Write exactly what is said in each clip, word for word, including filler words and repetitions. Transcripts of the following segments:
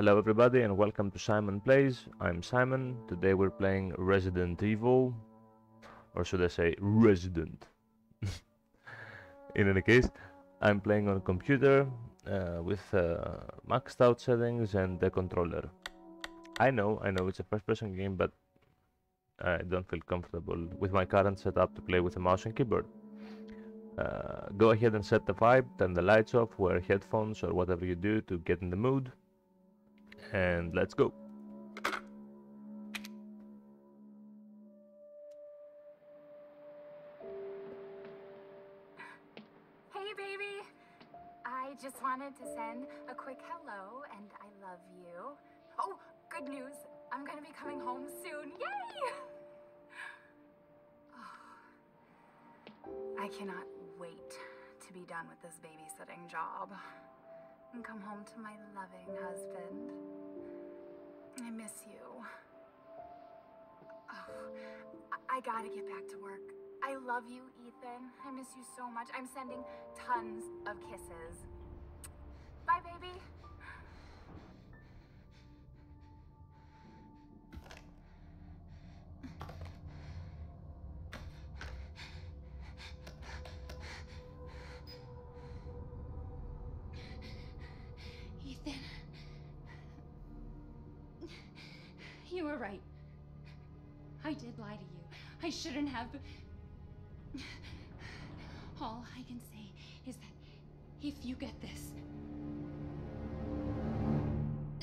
Hello everybody and welcome to Simon Plays. I'm Simon. Today we're playing Resident Evil, or should I say Resident. In any case, I'm playing on a computer uh, with uh, maxed out settings and the controller. I know, I know it's a first person game, but I don't feel comfortable with my current setup to play with a mouse and keyboard. Uh, go ahead and set the vibe, turn the lights off, wear headphones or whatever you do to get in the mood. And let's go. Hey baby, I just wanted to send a quick hello and I love you. Oh, good news, I'm gonna be coming home soon. Yay! Oh, I cannot wait to be done with this babysitting job and come home to my loving husband. I miss you. Oh, I gotta get back to work. I love you, Ethan. I miss you so much. I'm sending tons of kisses. Bye, baby. You were right. I did lie to you. I shouldn't have. All I can say is that if you get this,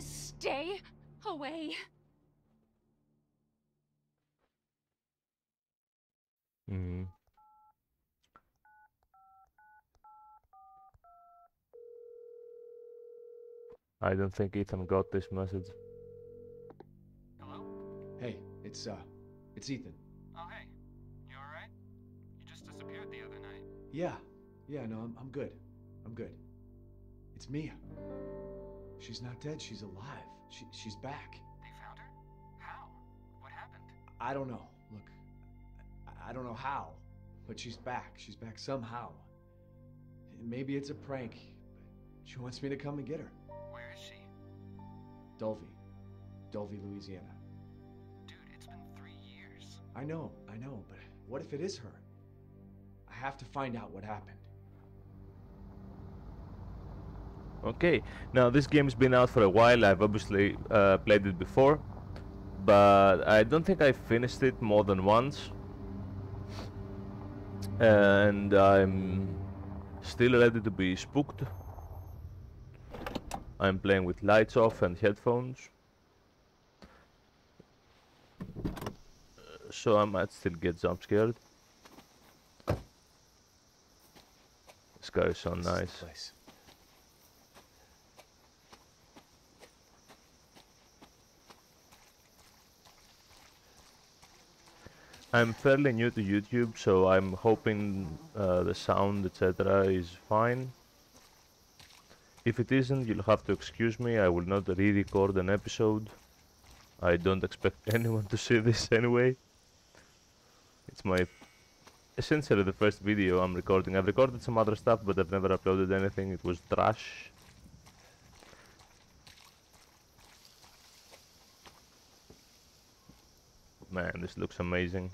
stay away. Mm-hmm. I don't think Ethan got this message. Hey, it's, uh, it's Ethan. Oh, hey. You alright? You just disappeared the other night. Yeah. Yeah, no, I'm, I'm good. I'm good. It's Mia. She's not dead. She's alive. She, she's back. They found her? How? What happened? I don't know. Look, I don't know how, but she's back. She's back somehow. And maybe it's a prank, but she wants me to come and get her. Where is she? Dulvey. Dulvey, Louisiana. I know, I know, but what if it is her? I have to find out what happened. Okay, now this game's been out for a while. I've obviously uh, played it before, but I don't think I finished it more than once. And I'm still ready to be spooked. I'm playing with lights off and headphones. So I might still get jump scared. This guy is so nice. I'm fairly new to YouTube, so I'm hoping uh, the sound et cetera is fine. If it isn't, you'll have to excuse me. I will not re-record an episode. I don't expect anyone to see this anyway. It's my, essentially the first video I'm recording. I've recorded some other stuff, but I've never uploaded anything. It was trash. Man, this looks amazing.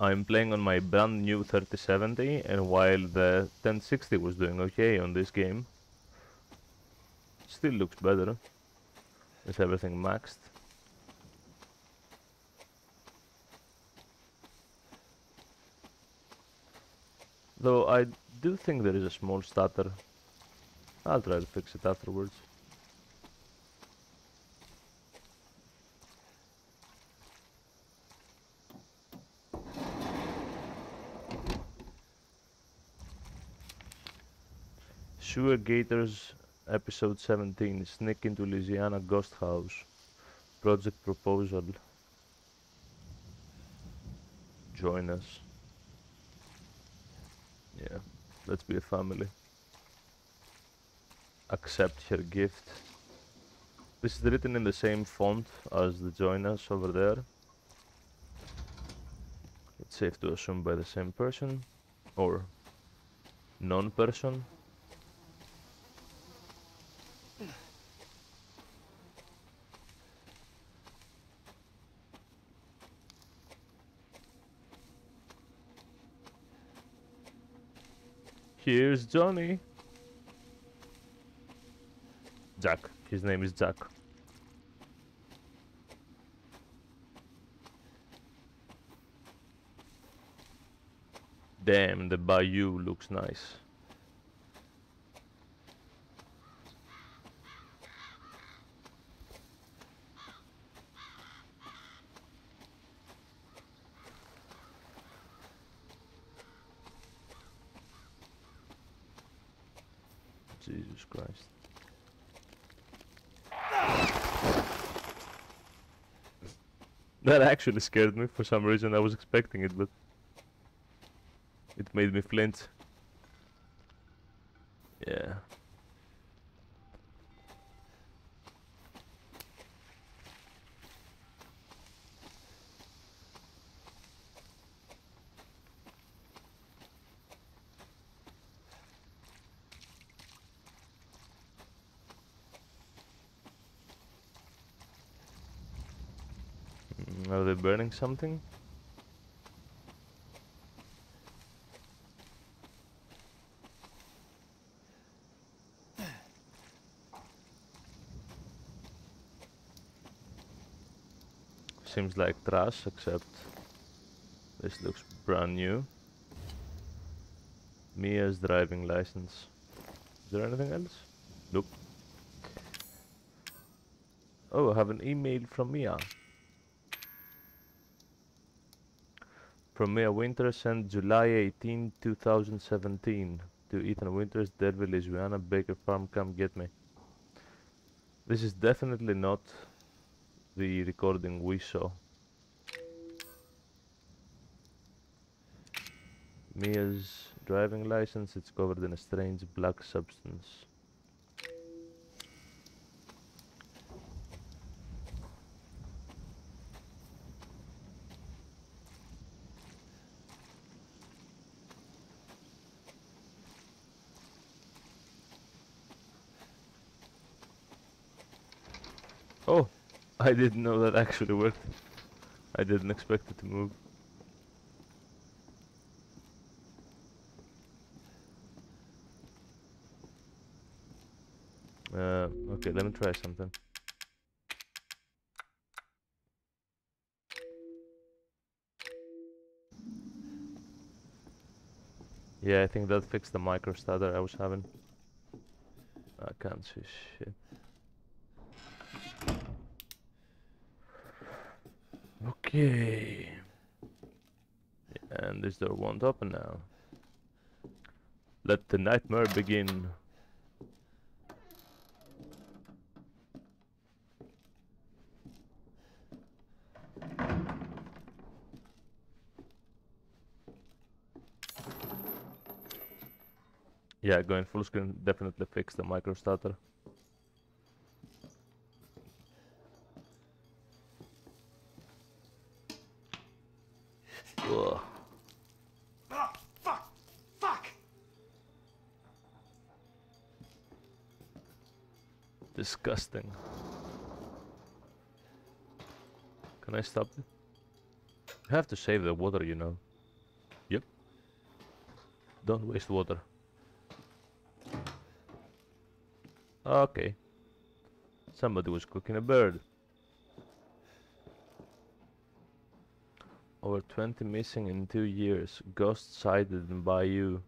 I'm playing on my brand new thirty seventy, and while the ten sixty was doing okay on this game, still looks better with everything maxed. Though I do think there is a small stutter. I'll try to fix it afterwards. Sewer Gators, episode seventeen, Sneak into Louisiana Ghost House, project proposal, join us. Yeah, let's be a family. Accept her gift. This is written in the same font as the join us over there. It's safe to assume by the same person or non-person. Here's Johnny. Jack. His name is Jack. Damn, the bayou looks nice. Jesus Christ. That actually scared me for some reason. I was expecting it, but it made me flinch. Yeah. Are they burning something? Seems like trash, except this looks brand new. Mia's driving license. Is there anything else? Nope. Oh, I have an email from Mia. From Mia Winters, sent July eighteenth two thousand seventeen to Ethan Winters, Dulvey, Louisiana, Baker Farm, come get me. This is definitely not the recording we saw. Mia's driving license, it's covered in a strange black substance. Oh, I didn't know that actually worked. I didn't expect it to move. Uh, okay, let me try something. Yeah, I think that fixed the micro stutter I was having. I can't see shit. Okay, and this door won't open now. Let the nightmare begin. Yeah, going full screen definitely fixed the micro stutter. Disgusting. Can I stop it? You have to save the water, you know. Yep. Don't waste water. Okay. Somebody was cooking a bird. Over twenty missing in two years. Ghost sighted in bayou.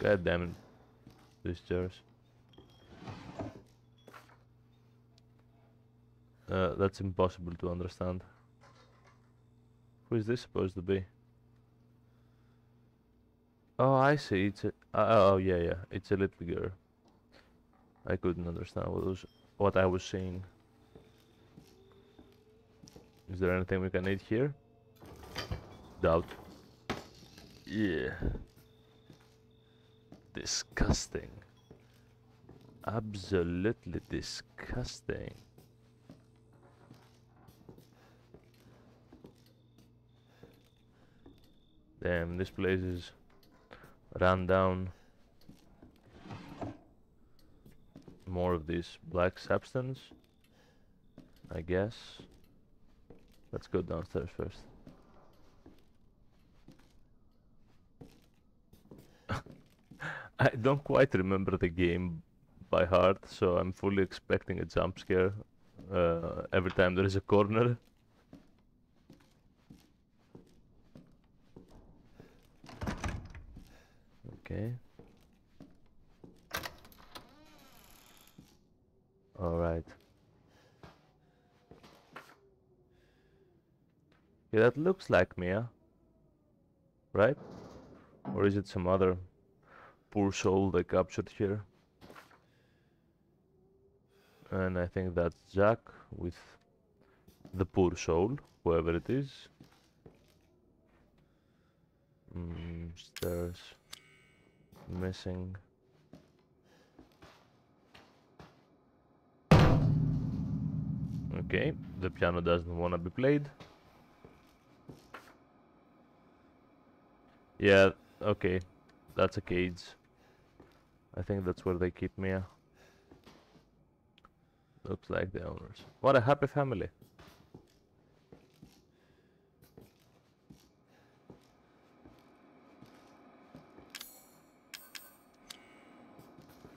God damn it, these chairs. Uh, that's impossible to understand. Who is this supposed to be? Oh, I see. It's a, oh, yeah, yeah. It's a little girl. I couldn't understand what was what I was seeing. Is there anything we can eat here? Doubt. Yeah. Disgusting. Absolutely disgusting. Damn, this place is run down. More of this black substance, I guess. Let's go downstairs first. I don't quite remember the game by heart, so I'm fully expecting a jump scare uh, every time there is a corner. Okay. All right. Yeah, that looks like Mia, right? Or is it some other poor soul they captured here? And I think that's Jack with the poor soul, whoever it is. Mm, stairs missing. Okay, the piano doesn't want to be played. Yeah, okay, that's a cage. I think that's where they keep Mia. Looks like the owners. What a happy family.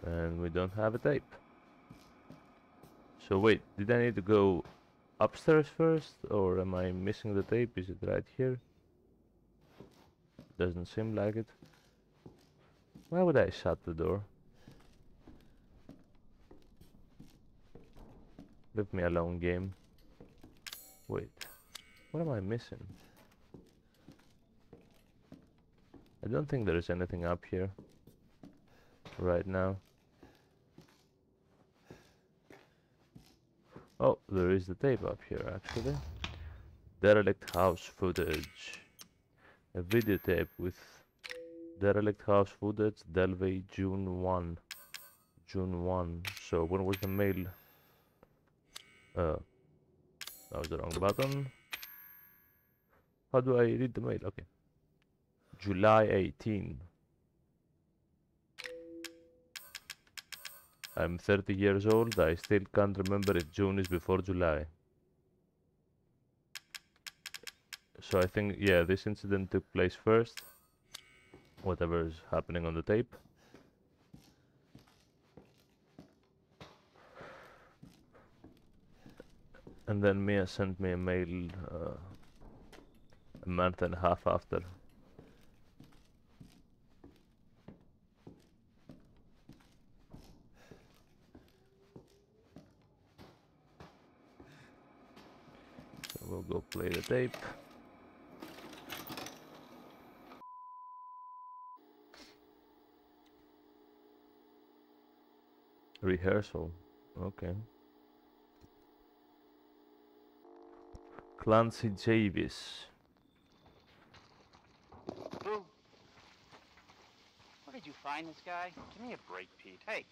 And we don't have a tape. So wait, did I need to go upstairs first, or am I missing the tape? Is it right here? Doesn't seem like it. Why would I shut the door? Leave me alone, game. Wait, what am I missing? I don't think there is anything up here right now. Oh, there is the tape up here, actually. Derelict house footage. A videotape with derelict house footage, Dulvey, June first. June first. So, when was the mail? Uh, that was the wrong button. How do I read the mail? Okay. July eighteenth. I'm thirty years old. I still can't remember if June is before July. So I think, yeah, this incident took place first. Whatever is happening on the tape. And then Mia sent me a mail uh, a month and a half after. We'll go play the tape. Rehearsal. Okay. Clancy Davis. Boo. Where did you find this guy? Give me a break, Pete. Hey,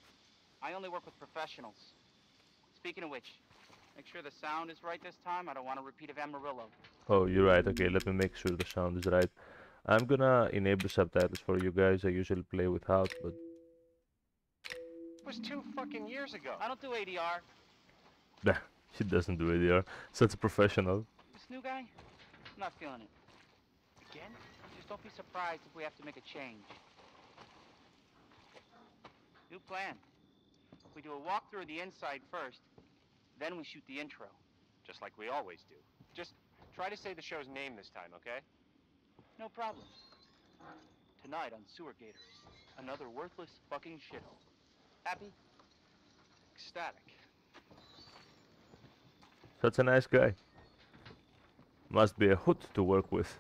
I only work with professionals. Speaking of which, make sure the sound is right this time. I don't want a repeat of Amarillo. Oh, you're right. Okay, let me make sure the sound is right. I'm gonna enable subtitles for you guys. I usually play without, but... It was two fucking years ago. I don't do A D R. Nah, she doesn't do A D R. Such a professional. This new guy? I'm not feeling it. Again? Just don't be surprised if we have to make a change. New plan. We do a walkthrough of the inside first. Then we shoot the intro. Just like we always do. Just try to say the show's name this time, okay? No problem. Tonight on Sewer Gators. Another worthless fucking shithole. Happy? Ecstatic. Such a nice guy. Must be a hoot to work with.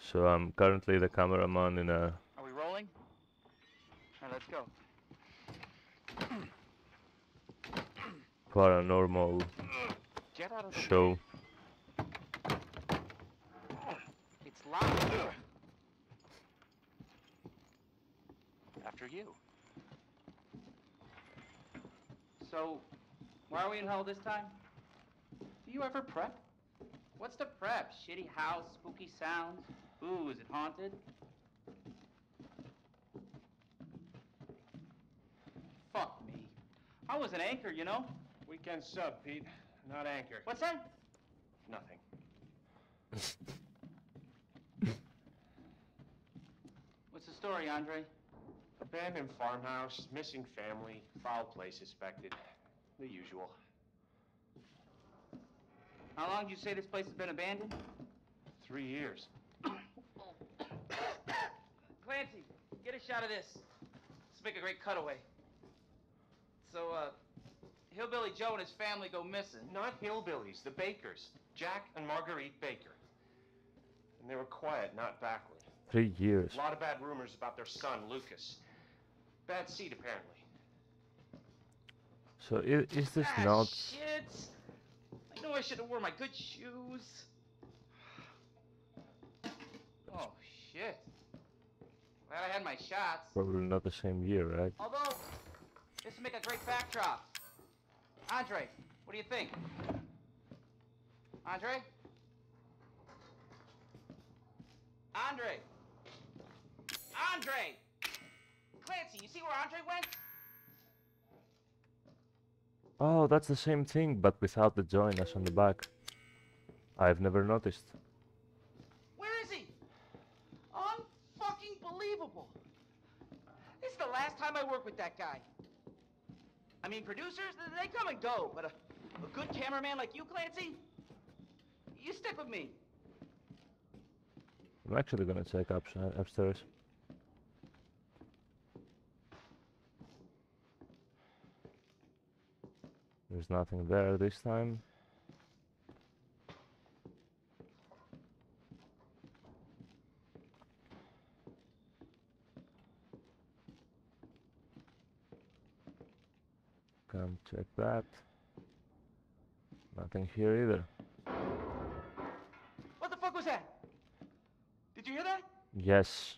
So I'm currently the cameraman in a... Let's go. Paranormal show. It's locked. After you. So, why are we in hell this time? Do you ever prep? What's the prep? Shitty house, spooky sounds? Ooh, is it haunted? Fuck me. I was an anchor, you know? Weekend sub, Pete. Not anchor. What's that? Nothing. What's the story, Andre? Abandoned farmhouse, missing family, foul play suspected. The usual. How long did you say this place has been abandoned? Three years. Clancy, get a shot of this. Let's make a great cutaway. So, uh, Hillbilly Joe and his family go missing. Not hillbillies, the Bakers. Jack and Marguerite Baker. And they were quiet, not backward. Three years. A lot of bad rumors about their son, Lucas. Bad seed, apparently. So, is this ah, not... shit! I know I should have worn my good shoes. Oh, shit. Glad I had my shots. Probably not the same year, right? Although, this would make a great backdrop. Andre, what do you think? Andre? Andre! Andre! Clancy, you see where Andre went? Oh, that's the same thing, but without the joiners on the back. I've never noticed. Where is he? Un-fucking-believable. This is the last time I work with that guy. I mean, producers, they come and go, but a, a good cameraman like you, Clancy, you stick with me. I'm actually gonna check up, uh, upstairs. There's nothing there this time. Come check that. Nothing here either. What the fuck was that? Did you hear that? Yes.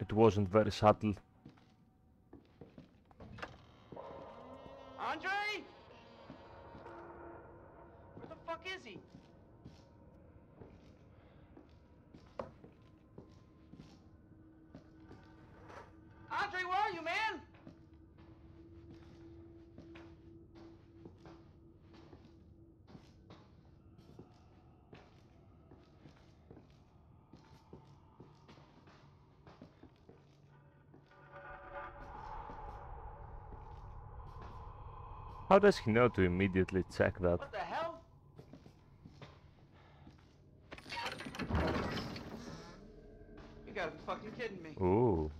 It wasn't very subtle. Andre? Where the fuck is he? Andre, where are you, man? How does he know to immediately check that? What the hell? You gotta be fucking kidding me. Ooh.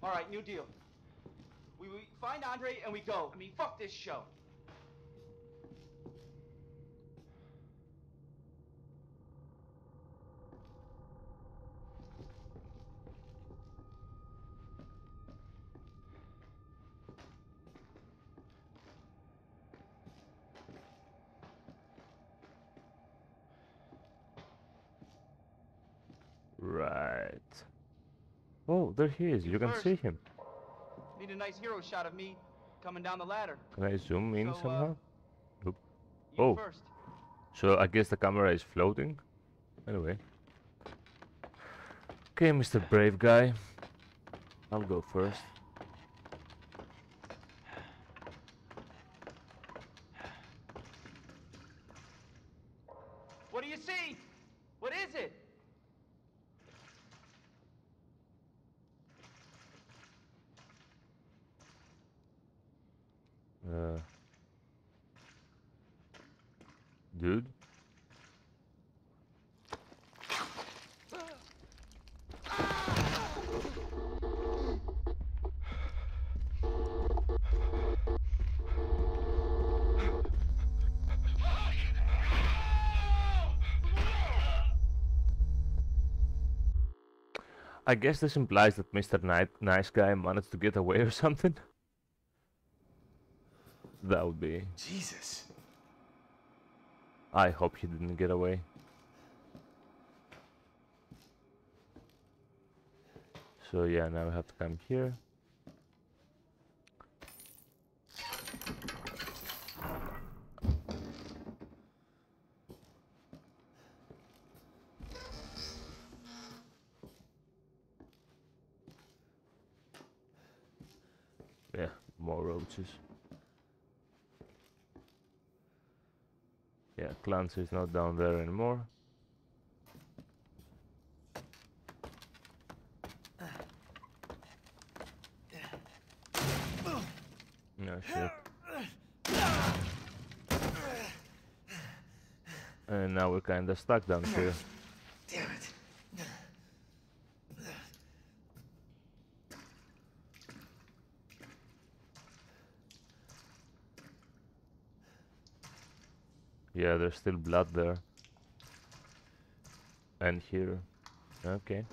Alright, new deal. We, we find Andre and we go. I mean, fuck this show. Right. Oh, there he is. You can First, see him. Need a nice hero shot of me coming down the ladder. Can I zoom in so, somehow? Uh, oh. First. So I guess the camera is floating. Anyway. Okay, Mister Brave Guy. I'll go first. What do you see? What is it? Uh, dude. I guess this implies that Mister Night Nice Guy managed to get away or something. That would be Jesus. I hope he didn't get away. So yeah, now we have to come here. Yeah, more roaches. Yeah, Clancy's not down there anymore. No shit. And now we're kind of stuck down here. Damn it. Yeah, there's still blood there. And here. Okay.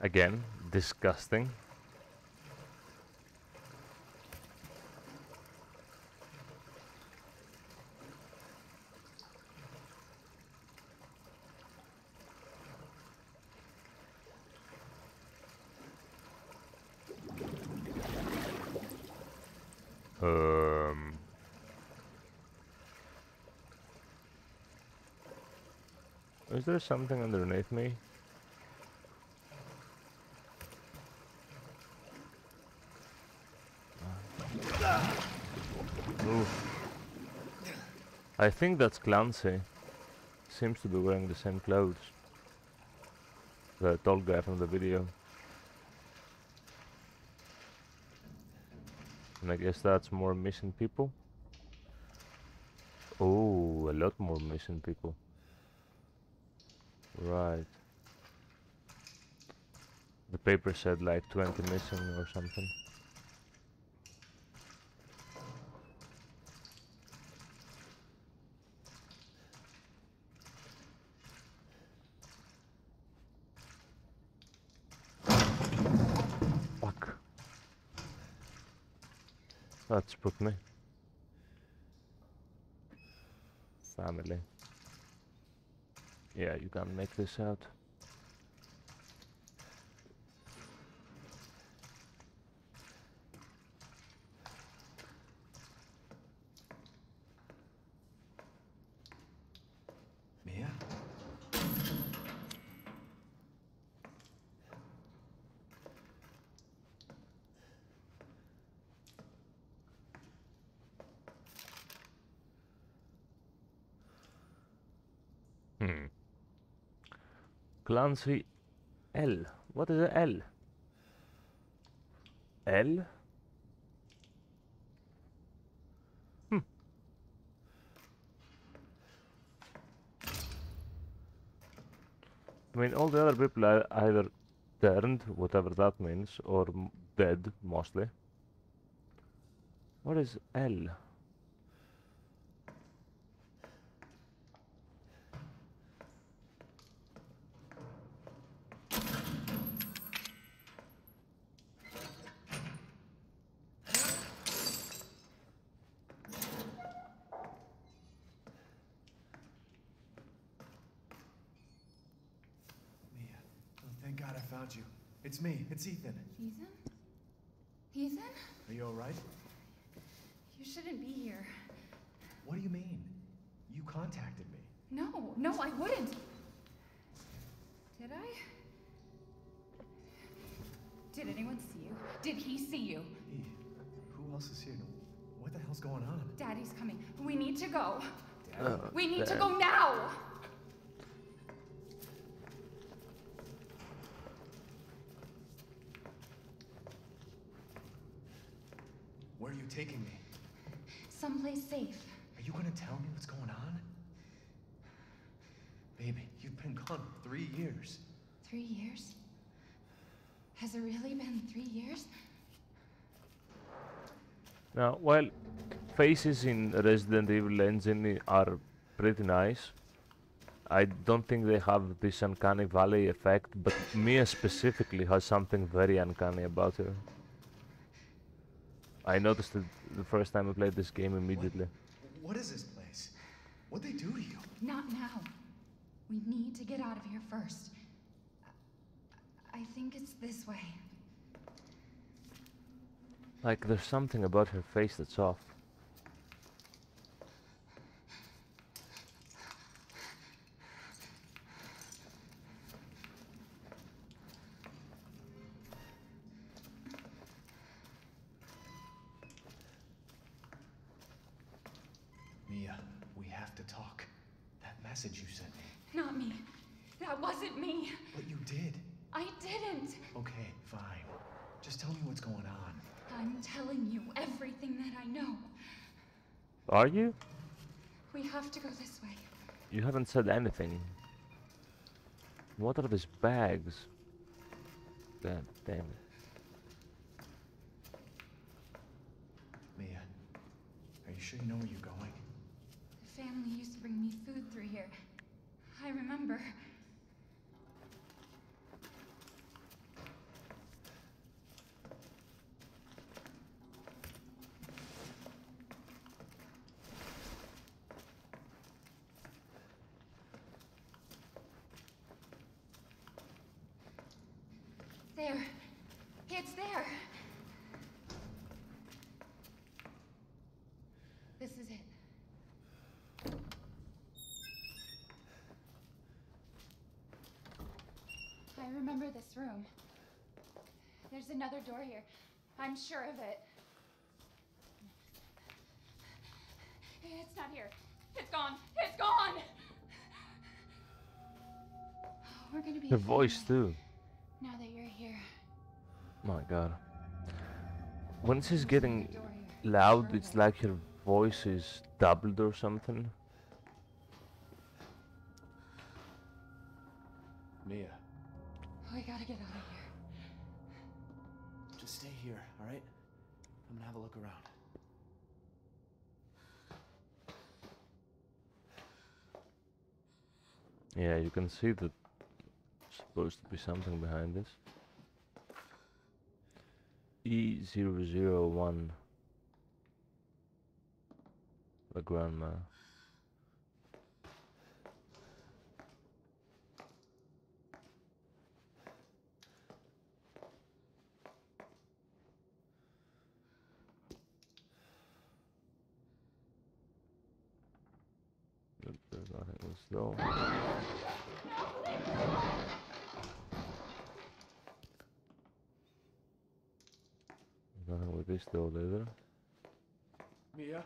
Again, disgusting. Um. Is there something underneath me? I think that's Clancy. Seems to be wearing the same clothes. The tall guy from the video. And I guess that's more missing people. Oh, a lot more missing people. Right. The paper said like twenty missing or something. That spooked me. Family. Yeah, you can make this out. Mia? Clancy L. What is a L? L? Hmm. I mean, all the other people are either turned, whatever that means, or dead, mostly. What is L? It's me. It's Ethan. Ethan? Ethan? Are you alright? You shouldn't be here. What do you mean? You contacted me. No, no, I wouldn't. Did I? Did anyone see you? Did he see you? He? Who else is here? What the hell's going on? Daddy's coming. We need to go. Oh, we need damn. to go now! Where are you taking me? Someplace safe. Are you gonna tell me what's going on? Baby, you've been gone for three years. Three years? Has it really been three years? Now, while faces in Resident Evil engine are pretty nice, I don't think they have this uncanny valley effect, but Mia specifically has something very uncanny about her. I noticed it the first time I played this game immediately. What, what is this place? What'd they do to you? Not now. We need to get out of here first. I, I think it's this way. Like, there's something about her face that's off. Mia, we have to talk. That message you sent me. Not me. That wasn't me. But you did. I didn't. Okay, fine. Just tell me what's going on. I'm telling you everything that I know. Are you? We have to go this way. You haven't said anything. What are these bags? God damn it. Mia, are you sure you know where you're going? The family used to bring me food through here. I remember. There. It's there. This is it. I remember this room. There's another door here. I'm sure of it. It's not here. It's gone. It's gone. We're gonna be. The voice too. Now that you're here. My God. When this is getting loud, it's like your voice is doubled or something. Mia. We gotta get out of here. Just stay here, alright? I'm gonna have a look around. Yeah, you can see the supposed to be something behind this. E zero zero one. The grandma. Look, there's nothing in this door. Nothing with this door either. Mia?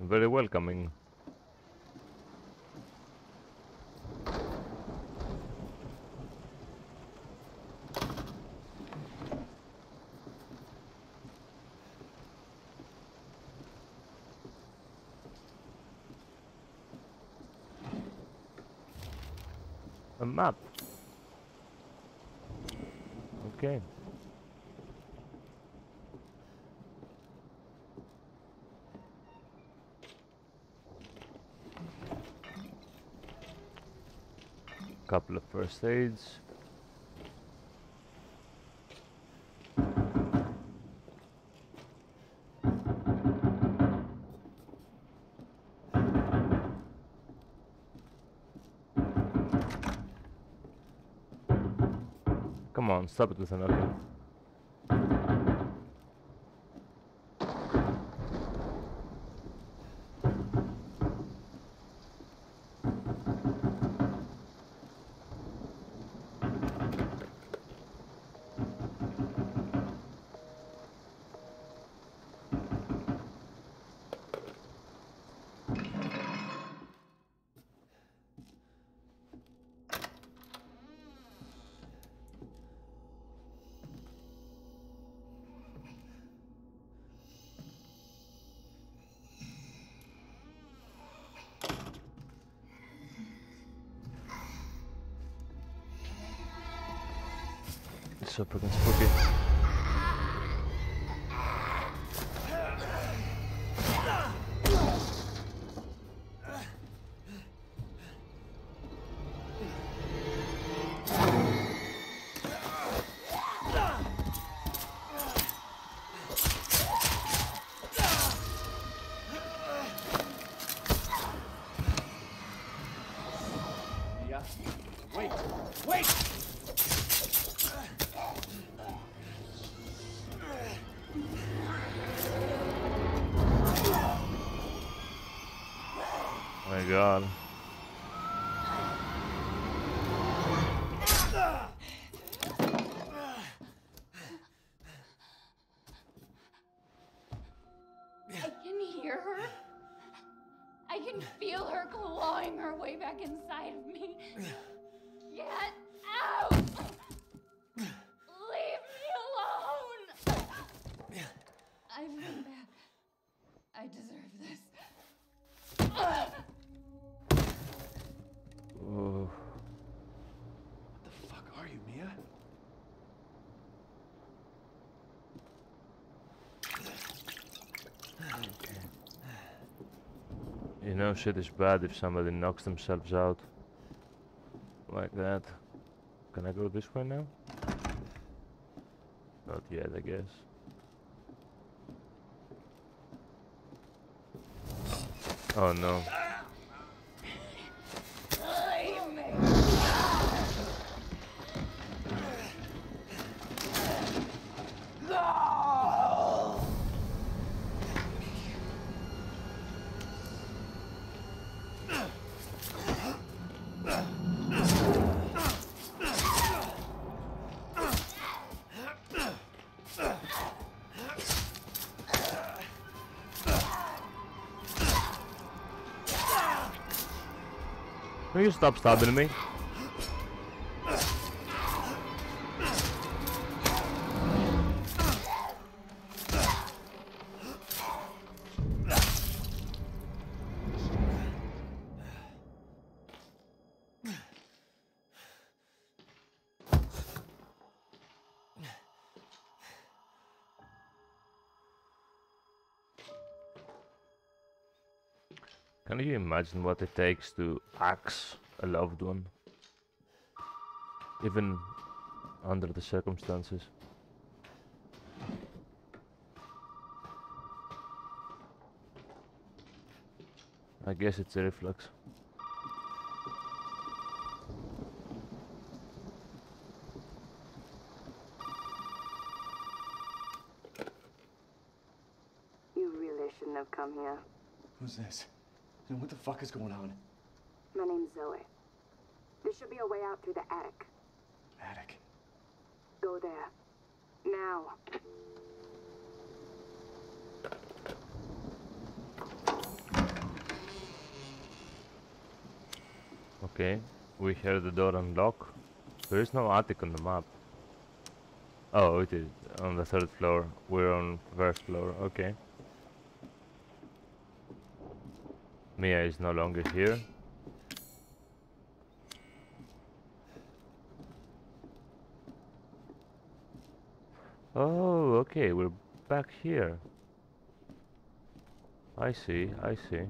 Very welcoming. A map. Okay. Couple of first aids. Come on, stop it with an okay. So freaking spooky. God. You know, shit is bad if somebody knocks themselves out like that. Can I go this way now? Not yet, I guess. Oh no. Will you stop stabbing me? Can you imagine what it takes to axe a loved one? Even under the circumstances. I guess it's a reflex. You really shouldn't have come here. Who's this? And what the fuck is going on? My name's Zoe. There should be a way out through the attic. Attic? Go there. Now. Okay. We heard the door unlock. There is no attic on the map. Oh, it is on the third floor. We're on first floor. Okay. Mia is no longer here. Oh, okay, we're back here. I see, I see.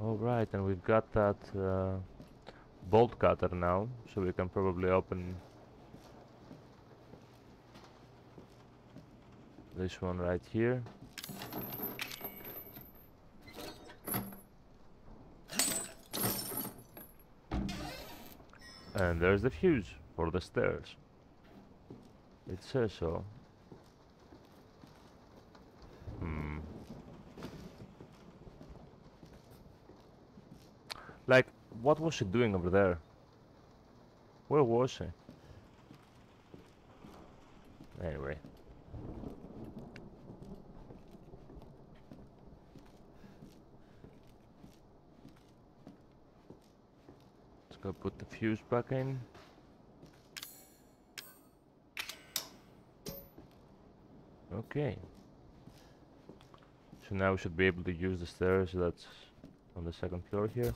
Alright, and we've got that uh, bolt cutter now, so we can probably open this one right here. And there's the fuse for the stairs. It says so. Hmm. Like, what was she doing over there? Where was she? Anyway. I'll put the fuse back in. Okay. So now we should be able to use the stairs that's on the second floor here.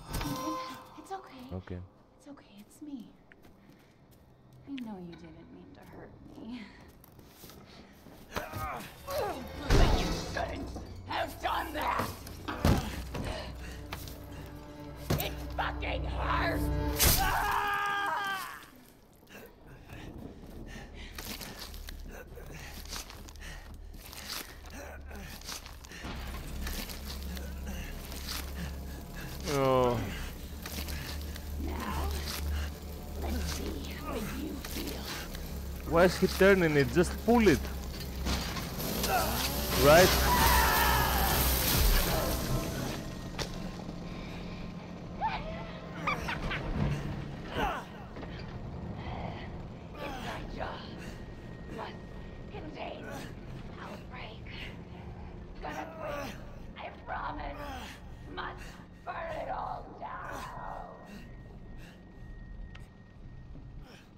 It's okay. Okay. It's okay, it's me. I know you didn't mean to hurt me. But you shouldn't have done that! Fucking hard. Ah! Oh. Now, let's see how you feel. Why is he turning it? Just pull it. Right?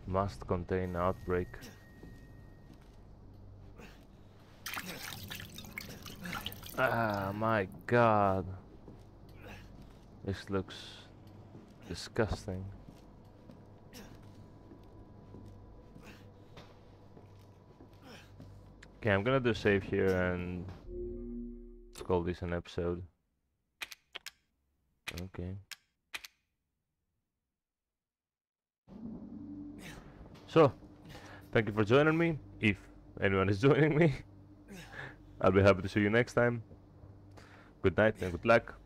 Must contain outbreak. Ah, my God. This looks disgusting. Okay, I'm gonna do save here and let's call this an episode. Okay. So, thank you for joining me, if anyone is joining me. I'll be happy to see you next time. Good night and good luck.